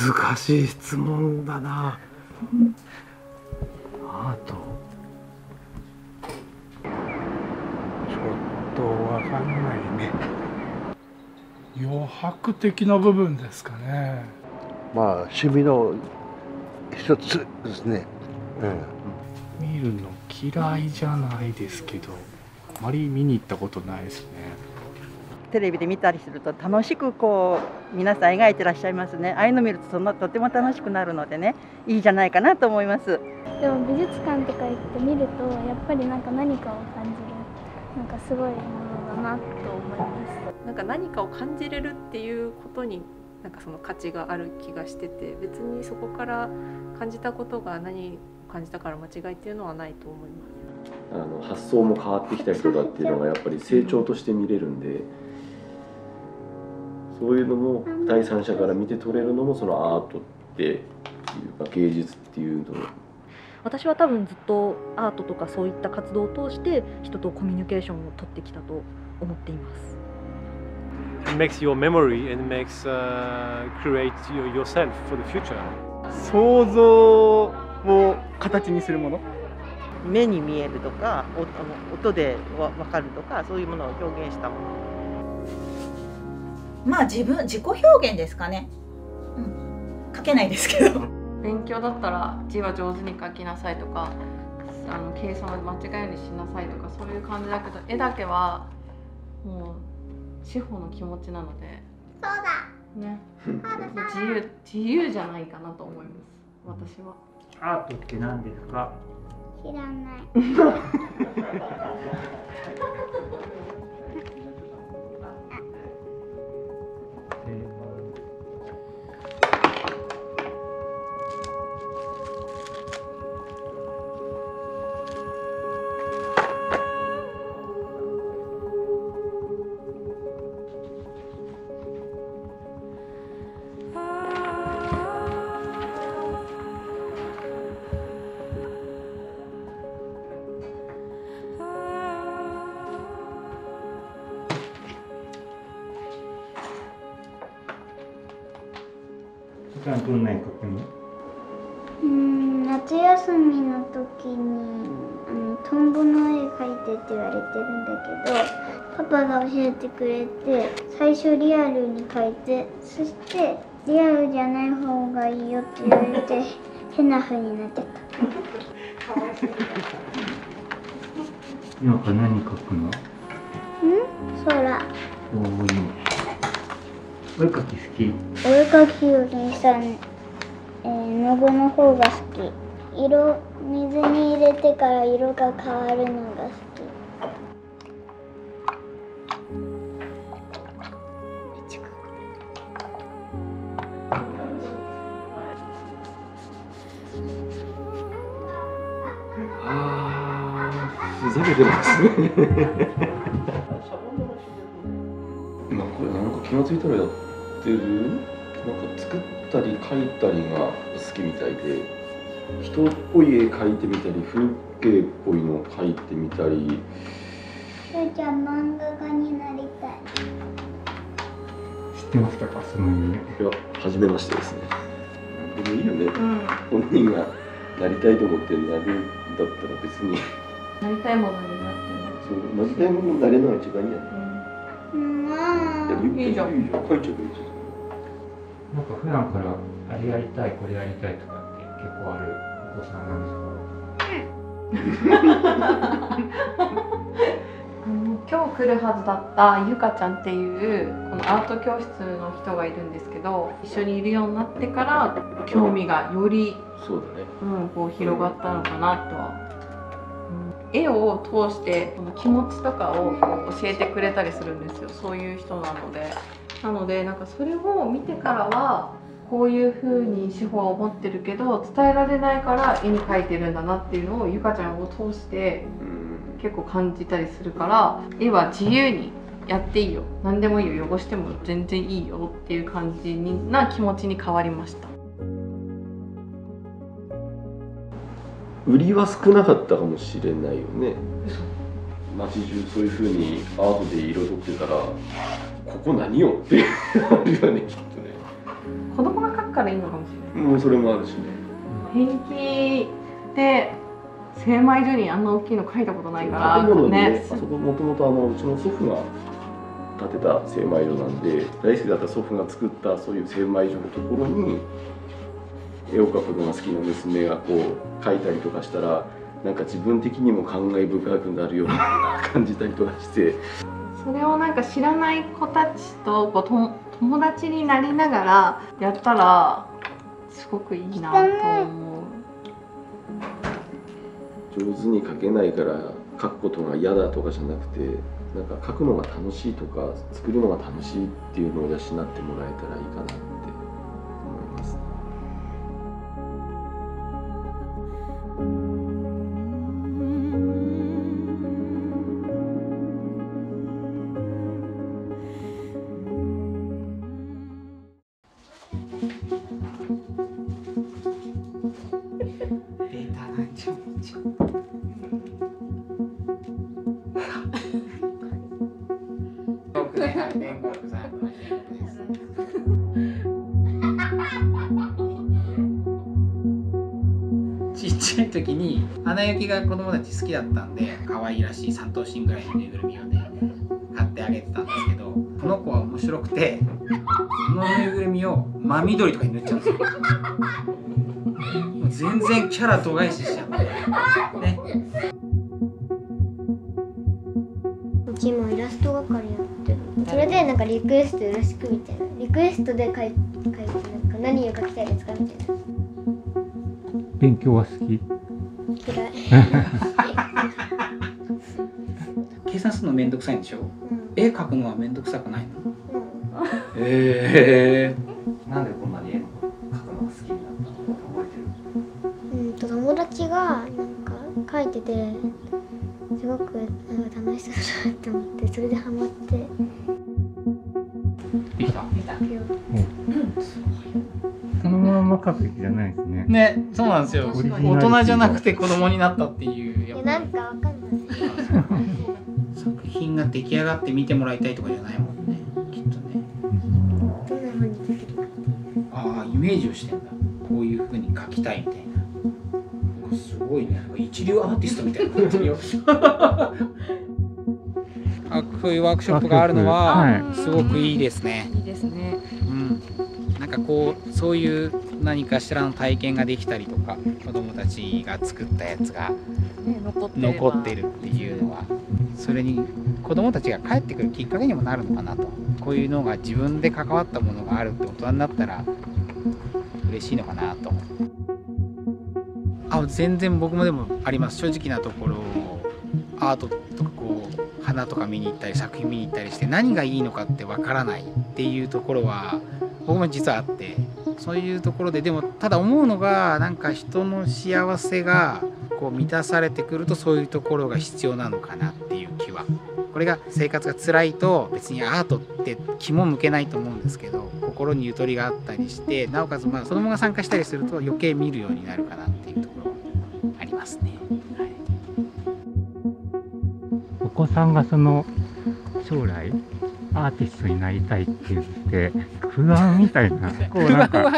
難しい質問だな。アート。ちょっとわかんないね。余白的な部分ですかね。まあ趣味の一つですね。うん、見るの嫌いじゃないですけど、あまり見に行ったことないですね。テレビで見たりすると楽しくこう皆さん描いてらっしゃいますね。ああいうの見るととても楽しくなるのでね、いいじゃないかなと思います。でも美術館とか行って見るとやっぱり何かを感じる、すごいものだなと思います。何かを感じれるっていうことにその価値がある気がしてて、別にそこから感じたことが何を感じたから間違いっていうのはないと思います。発想も変わってきたりとかっていうのがやっぱり成長として見れるんで、そういうのも第三者から見て取れるのもそのアートっていうか芸術っていうの。私は多分ずっとアートとかそういった活動を通して人とコミュニケーションを取ってきたと思っています。想像を形にするもの。目に見えるとか、音でわかるとか、そういうものを表現したもの。まあ自己表現ですかね。うん、書けないですけど。勉強だったら字は上手に書きなさいとか、計算を間違えるしなさいとか、そういう感じだけど、絵だけはもう司法の気持ちなので。そうだ。ね。自由じゃないかなと思います。私は。アートって何ですか？知らない。どんな絵描くの？夏休みの時にトンボの絵描いてって言われてるんだけど、パパが教えてくれて、最初リアルに描いて、そしてリアルじゃない方がいいよって言われて変な風になってた。なんか何描くの？空。おー、いいね。お絵描き好き？お絵描きよりさ、の具の方が好き。水に入れてから色が変わるのが好き。ああ、ふざけてますね。気がついたらやってる。作ったり描いたりが好きみたいで、人っぽい絵描いてみたり、風景っぽいのを描いてみたり。ゆうちゃん、漫画家になりたい。知ってましたか、その夢。いや、初めましてですね。なんでもいいよね。うん、本人がなりたいと思ってなるんだったら別に。なりたいものになってない。そう、なりたいものになれるのが一番いいやね。いいじゃん、いいじゃん、書いちゃえばいいじゃん。普段からあれやりたい、これやりたいとかって結構あるお子さんなんですか？今日来るはずだったゆかちゃんっていうこのアート教室の人がいるんですけど、一緒にいるようになってから興味がよりそうだね、こう広がったのかなとは。絵を通して気持ちとかを教えてくれたりするんですよ。そういう人なので、それを見てからはこういう風に司法は思ってるけど伝えられないから絵に描いてるんだなっていうのをゆかちゃんを通して結構感じたりするから、絵は自由にやっていいよ、何でもいいよ、汚しても全然いいよっていう感じな気持ちに変わりました。売りは少なかったかもしれないよね。街中そういう風にアートで彩ってたら、ここ何よってあるよね、きっとね。子供が描くからいいのかそれもあるしね。平気で精米所にあんな大きいの書いたことないから建物ね。あそこもともとうちの祖父が建てた精米所なんで、大好きだった祖父が作ったそういう精米所のところに絵を描くのが好きな娘がこう描いたりとかしたら、なんか自分的にも感慨深くなるような感じたりとかして、それをなんか知らない子たちとこう友達になりながらやったらすごくいいなと思う。上手に描けないから描くことが嫌だとかじゃなくて、なんか描くのが楽しいとか作るのが楽しいっていうのを養ってもらえたらいいかなって思います。ちっちゃい時にアナ雪が子供たち好きだったんで、可愛いらしい3頭身ぐらいのぬいぐるみをね買ってあげてたんですけど、この子は面白くて、このぬいぐるみを真緑とかに塗っちゃうんですよ。もう全然キャラ度外視しちゃうね。うちもイラスト係やってる。それでなんかリクエストよろしくみたいな、リクエストで書いてなんか何を書きたいですかみたいな。勉強は好き？嫌い。計算するのめんどくさいんでしょ？うん、絵描くのはめんどくさくないの？うん、なんでこんなに絵描くのが好きになったのか覚えてる？友達がなんか描いててすごくなんか楽しそうだなと思って、それでハマって。できた？できた。そのまま描くべきじゃないですね。ね、そうなんですよ。大人じゃなくて子供になったっていう。いや、なんかわかんない。作品が出来上がって見てもらいたいとかじゃないもんね。きっとね。どんな風にできるか。ああ、イメージをしてんだ。こういう風に描きたいみたいな。すごいね。一流アーティストみたいな感じよ。あ、そういうワークショップがあるのはすごくいいですね。いいですね。なんかこうそういう何かしらの体験ができたりとか、子どもたちが作ったやつが残ってるっていうのは、それに子どもたちが帰ってくるきっかけにもなるのかなと。こういうのが自分で関わったものがあるって大人になったら嬉しいのかなと。あ、全然僕もでもあります。正直なところ、アートとかこう花とか見に行ったり作品見に行ったりして、何がいいのかってわからないっていうところは僕も実はあって、そういうところででもただ思うのが、なんか人の幸せがこう満たされてくると、そういうところが必要なのかなっていう気は。これが生活が辛いと別にアートって気も向けないと思うんですけど、心にゆとりがあったりして、なおかつまあ子供が参加したりすると余計見るようになるかなっていうところありますね。はい、お子さんがその将来アーティストになりたいって言って不安みたいな、こうなんか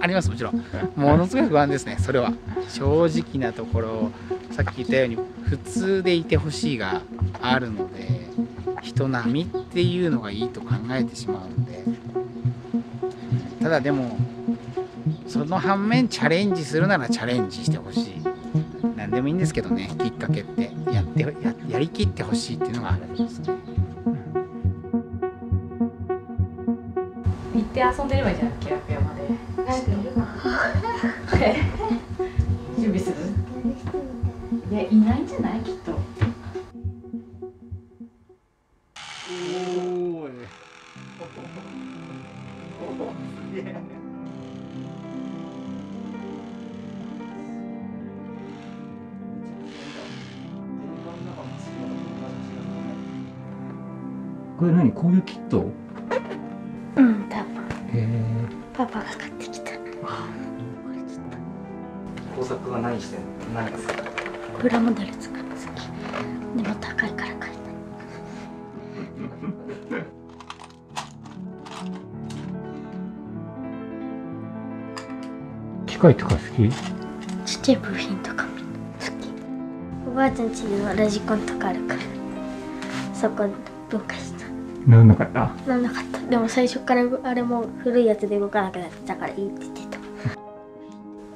あります。もちろんものすごい不安ですね。それは正直なところ、さっき言ったように普通でいてほしいがあるので、人並みっていうのがいいと考えてしまうので。ただでもその反面、チャレンジするならチャレンジしてほしい。何でもいいんですけどね、きっかけってやりきってほしいっていうのがあるんですね。遊んでればいいじゃん、キラクヤまで。準備する。いや、いないんじゃない、きっと。これ何、こういうキット。パパが買ってきた。工作は何してんの？何ですか？プラモデル作るの好き。でも高いから買えない。機械とか好き？ちっちゃい部品とか好き。おばあちゃんちにはラジコンとかあるから、そこ分解した。なんなかった？なんなかった。でも最初からあれも古いやつで動かなくなってたからいいって言ってた。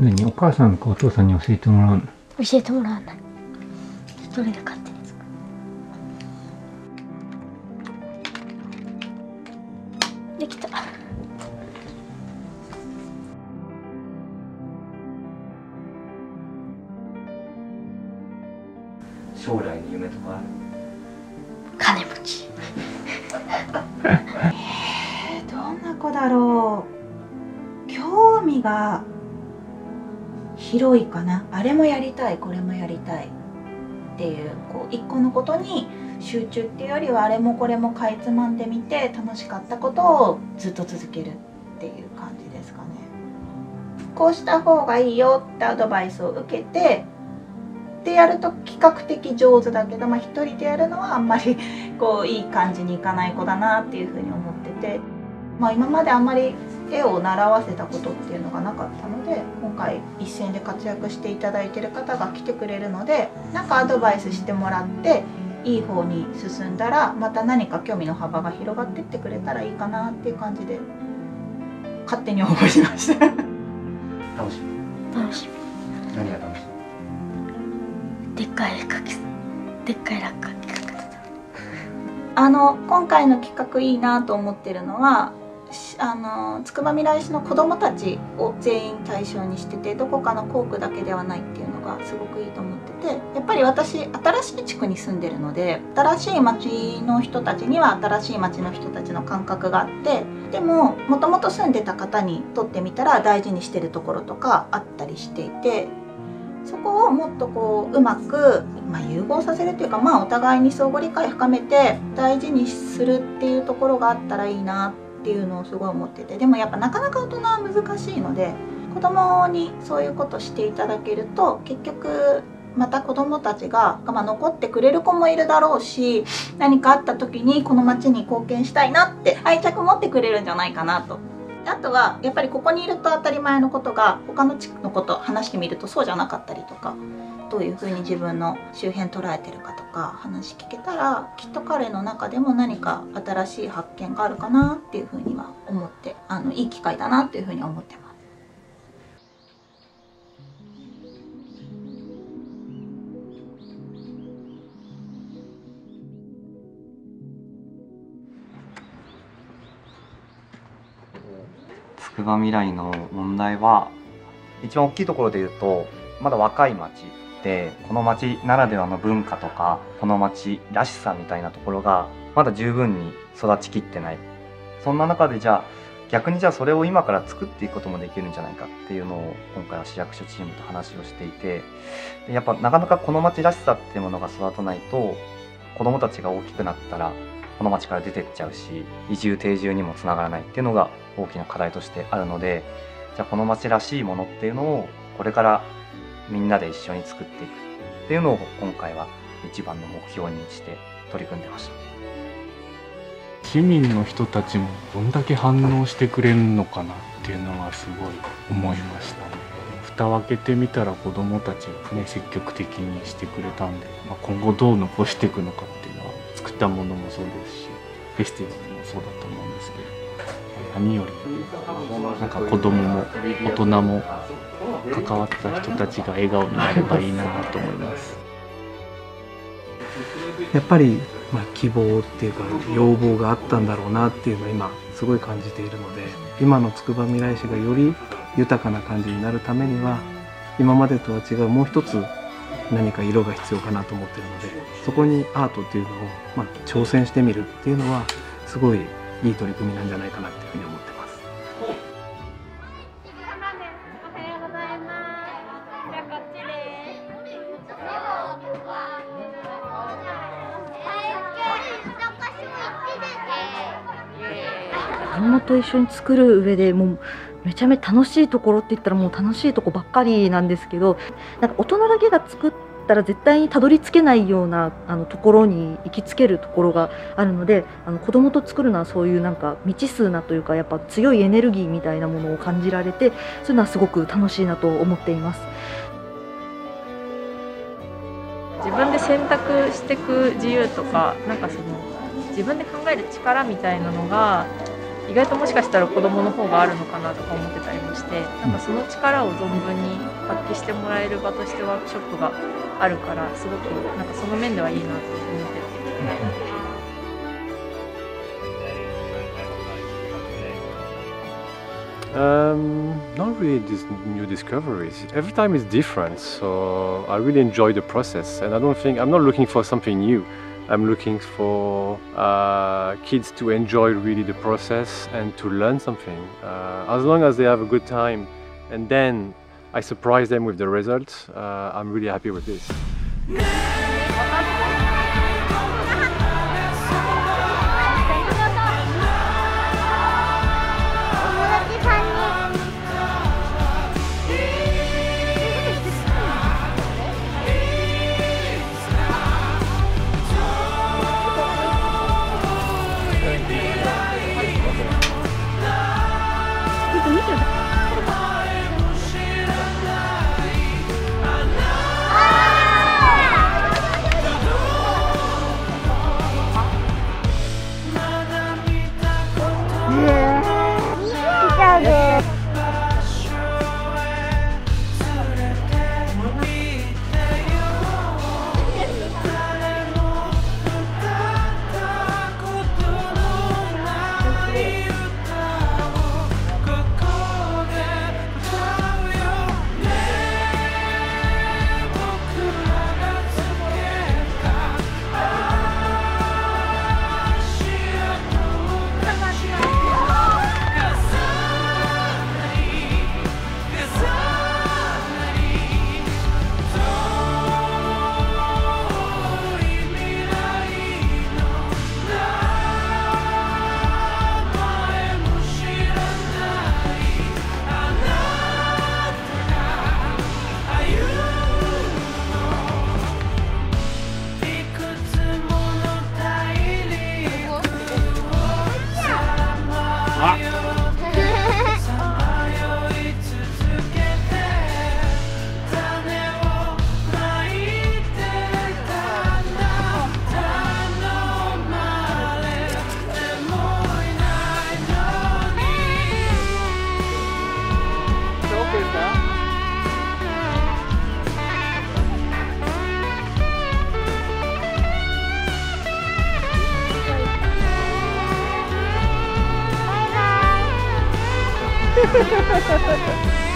何、お母さんかお父さんに教えてもらうの？教えてもらわない。一人で買ってるやつか。できた。将来の夢とかある？金持ち。どんな子だろう。興味が広いかな。あれもやりたい、これもやりたいっていう、こう一個のことに集中っていうよりは、あれもこれもかいつまんでみて楽しかったことをずっと続けるっていう感じですかね。こうした方がいいよってアドバイスを受けてでやると比較的上手だけど、まあ、一人でやるのはあんまりこういい感じにいかない子だなっていうふうに思ってて、まあ、今まであんまり絵を習わせたことっていうのがなかったので、今回一線で活躍していただいてる方が来てくれるので、なんかアドバイスしてもらっていい方に進んだら、また何か興味の幅が広がってってくれたらいいかなっていう感じで勝手に応募しました。楽しみ。楽しみ。何が楽しみ？でっかい落書き。今回の企画いいなと思ってるのは。つくばみらい市の子どもたちを全員対象にしてて、どこかの校区だけではないっていうのがすごくいいと思ってて、やっぱり私新しい地区に住んでるので、新しい町の人たちには新しい町の人たちの感覚があって、でももともと住んでた方にとってみたら大事にしてるところとかあったりしていて。そこをもっとこううまく、まあ、融合させるというか、まあ、お互いに相互理解深めて大事にするっていうところがあったらいいなっていうのをすごい思ってて、でもやっぱなかなか大人は難しいので、子供にそういうことしていただけると結局また子供たちが、まあ、残ってくれる子もいるだろうし、何かあった時にこの町に貢献したいなって愛着持ってくれるんじゃないかなと。あとはやっぱりここにいると当たり前のことが他の地区のこと話してみるとそうじゃなかったりとか、どういうふうに自分の周辺捉えてるかとか話聞けたら、きっと彼の中でも何か新しい発見があるかなっていうふうには思って、いい機会だなっていうふうに思ってます。つくばみらいの問題は一番大きいところで言うと、まだ若い町でこの町ならではの文化とかこの町らしさみたいなところがまだ十分に育ちきってない。そんな中でじゃあ逆にじゃあそれを今から作っていくこともできるんじゃないかっていうのを今回は市役所チームと話をしていて、やっぱなかなかこの町らしさっていうものが育たないと、子どもたちが大きくなったらこの町から出てっちゃうし、移住定住にもつながらないっていうのが大きな課題としてあるので、じゃあこの町らしいものっていうのをこれからみんなで一緒に作っていくっていうのを今回は一番の目標にして取り組んでました。市民の人たちもどんだけ反応してくれるのかなっていうのはすごい思いましたね。蓋を開けてみたら子どもたちね、積極的にしてくれたんで、まあ、今後どう残していくのかっていうのは作ったものもそうですし、フェスティバルもそうだと思うんですけど、何よりなんか子供も大人も関わった人たちが笑顔になればいいなと思います。やっぱり、まあ、希望っていうか要望があったんだろうなっていうのを今すごい感じているので、今のつくばみらい市がより豊かな感じになるためには、今までとは違うもう一つ何か色が必要かなと思っているので、そこにアートっていうのを、まあ、挑戦してみるっていうのはすごいいい取り組みなんじゃないかなっていうふうに思ってます。子供と一緒に作る上でもうめちゃめちゃ楽しいところって言ったらもう楽しいとこばっかりなんですけど、なんか大人だけが作ってったら絶対にたどり着けないようなところに行きつけるところがあるので、子供と作るのはそういうなんか未知数なというか、やっぱ強いエネルギーみたいなものを感じられて、そういうのはすごく楽しいなと思っています。自分で選択していく自由とか、なんかその自分で考える力みたいなのが意外ともしかしたら子どもの方があるのかなとか思ってたりもして、なんかその力を存分に発揮してもらえる場としてワークショップがあるから、すごくなんかその面ではいいなと思ってて。Not really these new discoveries. Every time is different, so I really enjoy the process, and I'm not looking for something new. I'm looking for kids to enjoy really the process and to learn something. As long as they have a good time, and then I surprise them with the results, I'm really happy with this. Ha ha ha ha ha!